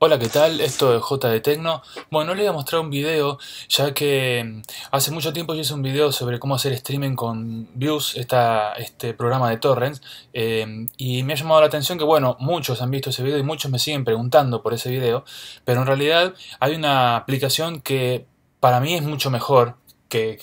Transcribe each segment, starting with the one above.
Hola, ¿qué tal? Esto es JDTecno. Bueno, les voy a mostrar un video, ya que hace mucho tiempo yo hice un video sobre cómo hacer streaming con Vuze, este programa de torrents, y me ha llamado la atención que, bueno, muchos han visto ese video y muchos me siguen preguntando por ese video, pero en realidad hay una aplicación que para mí es mucho mejor que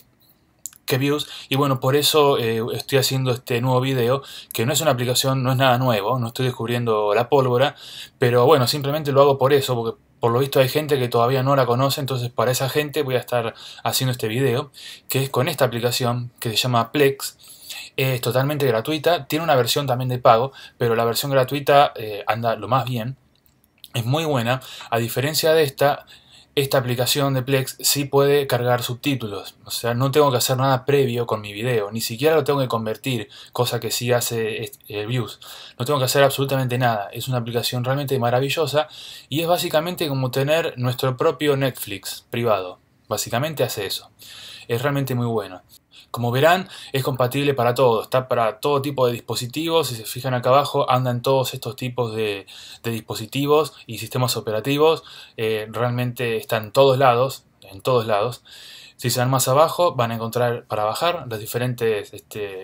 Vuze, y bueno, por eso estoy haciendo este nuevo video, que no es una aplicación, no es nada nuevo, no estoy descubriendo la pólvora, pero bueno, simplemente lo hago por eso, porque por lo visto hay gente que todavía no la conoce, entonces para esa gente voy a estar haciendo este video, que es con esta aplicación que se llama Plex. Es totalmente gratuita, tiene una versión también de pago, pero la versión gratuita anda lo más bien, es muy buena, a diferencia de esta aplicación de Plex sí puede cargar subtítulos, o sea, no tengo que hacer nada previo con mi video, ni siquiera lo tengo que convertir, cosa que sí hace Vuze. No tengo que hacer absolutamente nada, es una aplicación realmente maravillosa y es básicamente como tener nuestro propio Netflix privado, básicamente hace eso, es realmente muy bueno. Como verán, es compatible para todo, está para todo tipo de dispositivos. Si se fijan acá abajo, andan todos estos tipos de dispositivos y sistemas operativos. Realmente está en todos lados, Si se van más abajo, van a encontrar para bajar las diferentes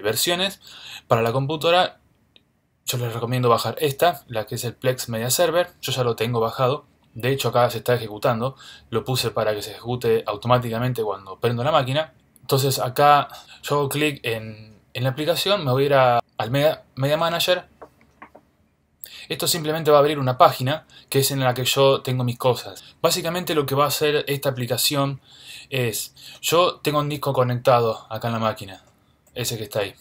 versiones. Para la computadora, yo les recomiendo bajar esta, la que es el Plex Media Server. Yo ya lo tengo bajado. De hecho, acá se está ejecutando. Lo puse para que se ejecute automáticamente cuando prendo la máquina. Entonces acá yo hago clic en la aplicación, me voy a ir al Media Manager. Esto simplemente va a abrir una página que es en la que yo tengo mis cosas. Básicamente lo que va a hacer esta aplicación es, yo tengo un disco conectado acá en la máquina, ese que está ahí.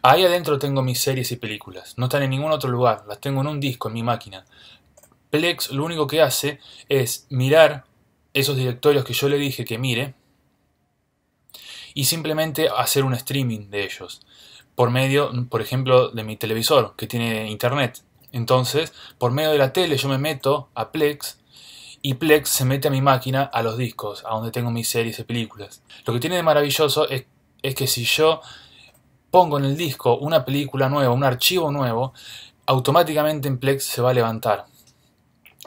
Ahí adentro tengo mis series y películas, no están en ningún otro lugar, las tengo en un disco, en mi máquina. Plex lo único que hace es mirar esos directorios que yo le dije que mire, y simplemente hacer un streaming de ellos, por medio, por ejemplo, de mi televisor, que tiene internet. Entonces, por medio de la tele yo me meto a Plex, y Plex se mete a mi máquina, a los discos, a donde tengo mis series y películas. Lo que tiene de maravilloso es que si yo pongo en el disco una película nueva, un archivo nuevo, automáticamente en Plex se va a levantar.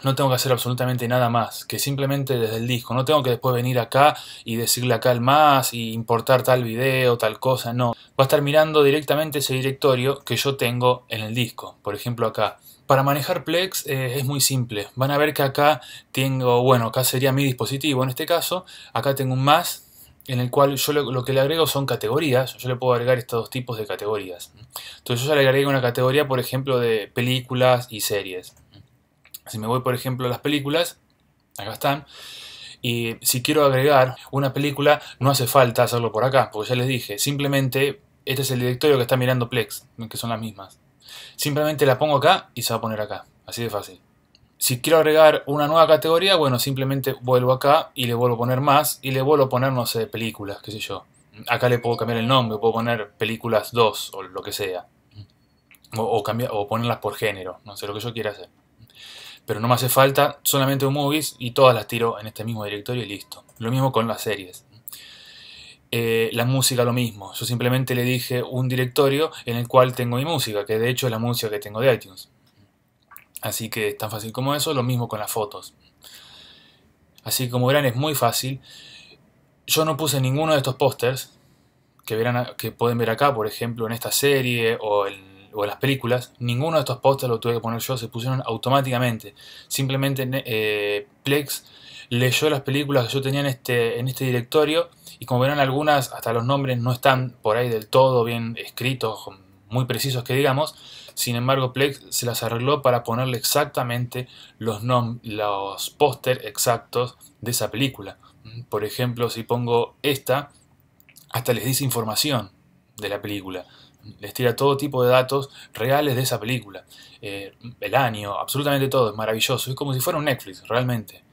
No tengo que hacer absolutamente nada más, que simplemente desde el disco. No tengo que después venir acá y decirle acá al más y importar tal video, tal cosa, no. Va a estar mirando directamente ese directorio que yo tengo en el disco, por ejemplo acá. Para manejar Plex es muy simple. Van a ver que acá tengo, bueno, acá sería mi dispositivo en este caso. Acá tengo un más, en el cual yo lo que le agrego son categorías. Yo le puedo agregar estos dos tipos de categorías. Entonces yo ya le agrego una categoría, por ejemplo, de películas y series. Si me voy, por ejemplo, a las películas, acá están, y si quiero agregar una película, no hace falta hacerlo por acá, porque ya les dije, simplemente este es el directorio que está mirando Plex, que son las mismas. Simplemente la pongo acá y se va a poner acá, así de fácil. Si quiero agregar una nueva categoría, bueno, simplemente vuelvo acá y le vuelvo a poner más, y le vuelvo a poner, no sé, películas, qué sé yo. Acá le puedo cambiar el nombre, puedo poner películas 2 o lo que sea. O ponerlas por género, no sé, lo que yo quiera hacer. Pero no me hace falta, solamente un movies y todas las tiro en este mismo directorio y listo. Lo mismo con las series. La música lo mismo, yo simplemente le dije un directorio en el cual tengo mi música, que de hecho es la música que tengo de iTunes. Así que es tan fácil como eso, lo mismo con las fotos. Así que como verán es muy fácil. Yo no puse ninguno de estos pósters que pueden ver acá, por ejemplo en esta serie o en las películas, ninguno de estos pósters lo tuve que poner yo, se pusieron automáticamente. Simplemente Plex leyó las películas que yo tenía en este directorio y como verán algunas, hasta los nombres no están por ahí del todo bien escritos, muy precisos que digamos, sin embargo Plex se las arregló para ponerle exactamente los pósters exactos de esa película. Por ejemplo, si pongo esta, hasta les dice información de la película. Les tira todo tipo de datos reales de esa película, el año, absolutamente todo, es maravilloso, es como si fuera un Netflix realmente.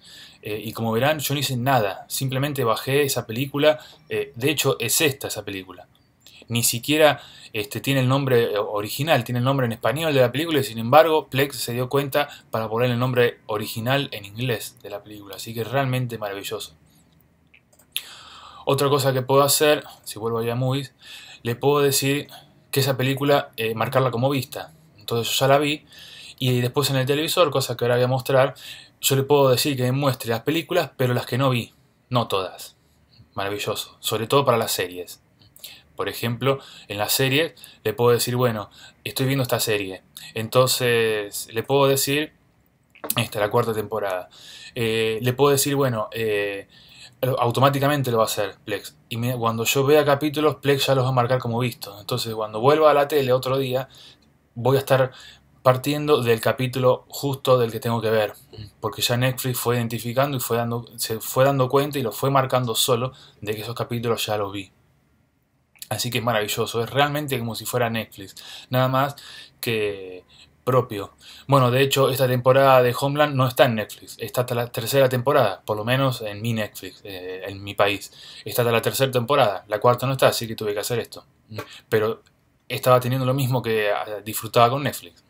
Y como verán yo no hice nada, simplemente bajé esa película, de hecho es esa película. Ni siquiera tiene el nombre original, tiene el nombre en español de la película y sin embargo Plex se dio cuenta para poner el nombre original en inglés de la película, así que es realmente maravilloso. Otra cosa que puedo hacer, si vuelvo allá a Movies, le puedo decir que esa película marcarla como vista. Entonces yo ya la vi y después en el televisor, cosa que ahora voy a mostrar, yo le puedo decir que me muestre las películas, pero las que no vi, no todas. Maravilloso, sobre todo para las series. Por ejemplo, en las series le puedo decir, bueno, estoy viendo esta serie, entonces le puedo decir, esta la cuarta temporada, le puedo decir, bueno, automáticamente lo va a hacer Plex, y cuando yo vea capítulos, Plex ya los va a marcar como visto, entonces cuando vuelva a la tele otro día, voy a estar partiendo del capítulo justo del que tengo que ver, porque ya Netflix fue identificando y se fue dando cuenta y lo fue marcando solo de que esos capítulos ya los vi. Así que es maravilloso, es realmente como si fuera Netflix, nada más que propio. Bueno, de hecho, esta temporada de Homeland no está en Netflix, está hasta la tercera temporada, por lo menos en mi Netflix, en mi país. Está hasta la tercera temporada, la cuarta no está, así que tuve que hacer esto. Pero estaba teniendo lo mismo que disfrutaba con Netflix,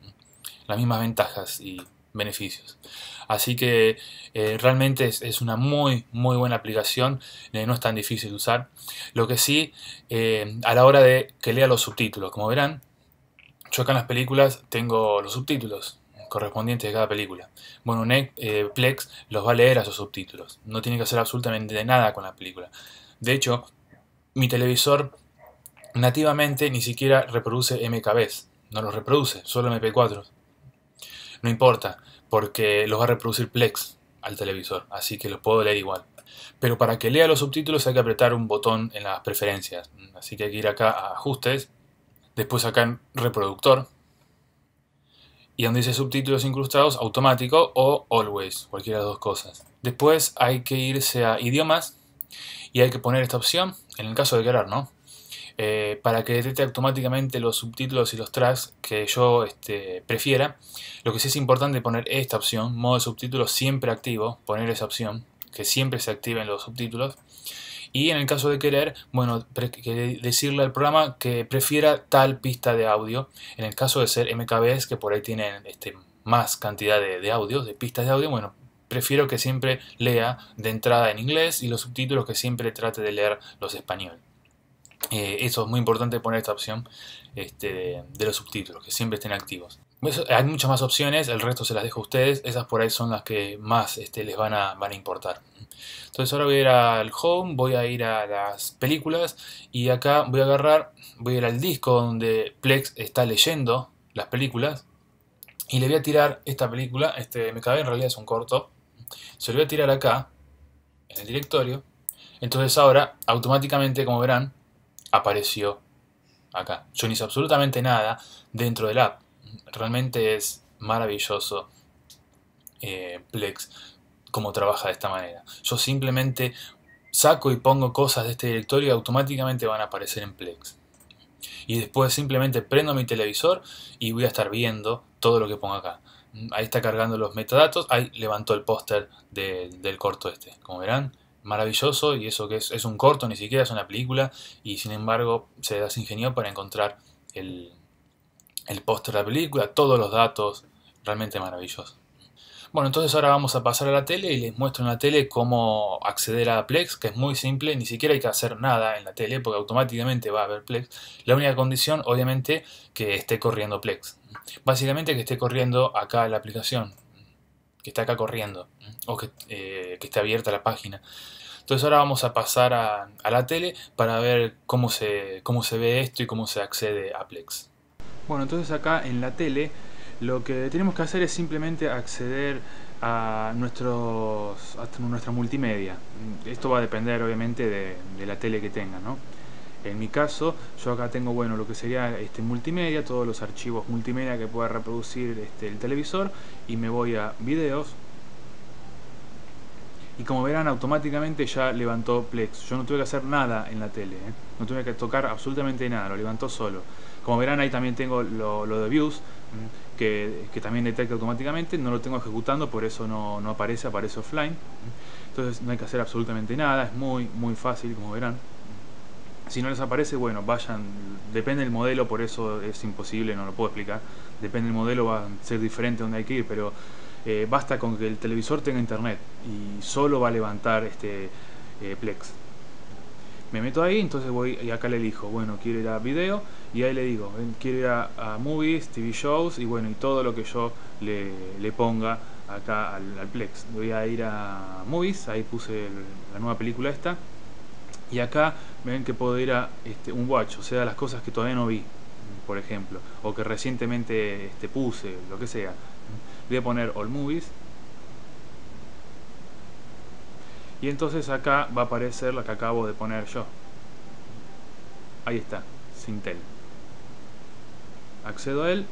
las mismas ventajas y beneficios. Así que realmente es una muy buena aplicación, no es tan difícil de usar. Lo que sí, a la hora de que lea los subtítulos, como verán, yo acá en las películas tengo los subtítulos correspondientes de cada película. Bueno, Plex los va a leer a esos subtítulos, no tiene que hacer absolutamente nada con la película. De hecho, mi televisor nativamente ni siquiera reproduce MKBs, no los reproduce, solo MP4. No importa, porque los va a reproducir Plex al televisor, así que los puedo leer igual. Pero para que lea los subtítulos hay que apretar un botón en las preferencias, así que hay que ir acá a ajustes, después acá en reproductor, y donde dice subtítulos incrustados, automático o always, cualquiera de las dos cosas. Después hay que irse a idiomas, y hay que poner esta opción, en el caso de querer, ¿no? Para que detecte automáticamente los subtítulos y los tracks que yo prefiera. Lo que sí es importante es poner esta opción, modo de subtítulos siempre activo, poner esa opción, que siempre se activen los subtítulos. Y en el caso de querer, bueno, decirle al programa que prefiera tal pista de audio. En el caso de ser MKBs, que por ahí tienen más cantidad de audios, de pistas de audio, bueno, prefiero que siempre lea de entrada en inglés y los subtítulos que siempre trate de leer los español. Eso es muy importante, poner esta opción de los subtítulos, que siempre estén activos. Hay muchas más opciones, el resto se las dejo a ustedes, esas por ahí son las que más les van a importar. Entonces ahora voy a ir al Home, voy a ir a las películas y acá voy a ir al disco donde Plex está leyendo las películas y le voy a tirar esta película, MKB en realidad es un corto, se lo voy a tirar acá, en el directorio, entonces ahora automáticamente, como verán, apareció acá. Yo no hice absolutamente nada dentro del app. Realmente es maravilloso Plex como trabaja de esta manera. Yo simplemente saco y pongo cosas de este directorio y automáticamente van a aparecer en Plex. Y después simplemente prendo mi televisor y voy a estar viendo todo lo que pongo acá. Ahí está cargando los metadatos. Ahí levantó el póster del corto como verán. Maravilloso, y eso que es un corto, ni siquiera es una película, y sin embargo se das ingenio para encontrar el póster de la película, todos los datos, realmente maravilloso. Bueno, entonces ahora vamos a pasar a la tele y les muestro en la tele cómo acceder a Plex, que es muy simple, ni siquiera hay que hacer nada en la tele porque automáticamente va a haber Plex. La única condición, obviamente, que esté corriendo Plex. Básicamente que esté corriendo acá la aplicación, que está acá corriendo, o que esté abierta la página. Entonces ahora vamos a pasar a la tele para ver cómo se ve esto y cómo se accede a Plex. Bueno, entonces acá en la tele lo que tenemos que hacer es simplemente acceder a nuestra multimedia. Esto va a depender obviamente de la tele que tengan, ¿no? En mi caso, yo acá tengo, bueno, lo que sería multimedia, todos los archivos multimedia que pueda reproducir el televisor, y me voy a videos, y como verán automáticamente ya levantó Plex. Yo no tuve que hacer nada en la tele, ¿eh? No tuve que tocar absolutamente nada, lo levantó solo. Como verán ahí también tengo lo de Vuze, que también detecta automáticamente, no lo tengo ejecutando, por eso no aparece, aparece offline. Entonces no hay que hacer absolutamente nada, es muy fácil, como verán. Si no les aparece, bueno, vayan, depende del modelo, por eso es imposible, no lo puedo explicar. Depende del modelo, va a ser diferente donde hay que ir, pero basta con que el televisor tenga internet y solo va a levantar Plex. me meto ahí, entonces voy y acá le elijo, bueno, quiero ir a video, y ahí le digo, quiero ir a movies, TV shows, y bueno, y todo lo que yo le ponga acá al Plex. Voy a ir a movies, ahí puse la nueva película esta, y acá ven que puedo ir a un watch, o sea, las cosas que todavía no vi, por ejemplo, o que recientemente puse, lo que sea. Voy a poner all movies. Y entonces acá va a aparecer la que acabo de poner yo. Ahí está, Sintel. Accedo a él.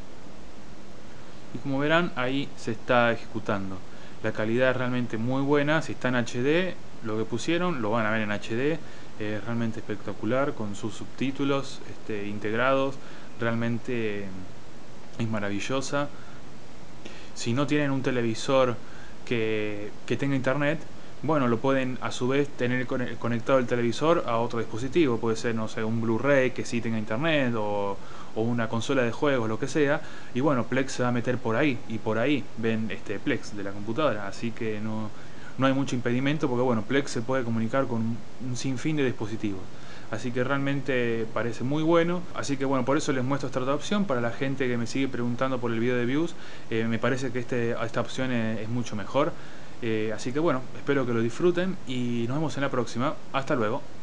Y como verán, ahí se está ejecutando. La calidad es realmente muy buena. Si está en HD, lo que pusieron lo van a ver en HD. Es realmente espectacular, con sus subtítulos integrados. Realmente es maravillosa. Si no tienen un televisor que tenga internet, bueno, lo pueden a su vez tener conectado el televisor a otro dispositivo. Puede ser, no sé, un Blu-ray que sí tenga internet, o una consola de juegos, lo que sea. Y bueno, Plex se va a meter por ahí, y por ahí ven Plex de la computadora. Así que no hay mucho impedimento, porque bueno, Plex se puede comunicar con un sinfín de dispositivos. Así que realmente parece muy bueno. Así que bueno, por eso les muestro esta otra opción. Para la gente que me sigue preguntando por el video de Vuze, me parece que esta opción es mucho mejor. Así que bueno, espero que lo disfruten y nos vemos en la próxima. Hasta luego.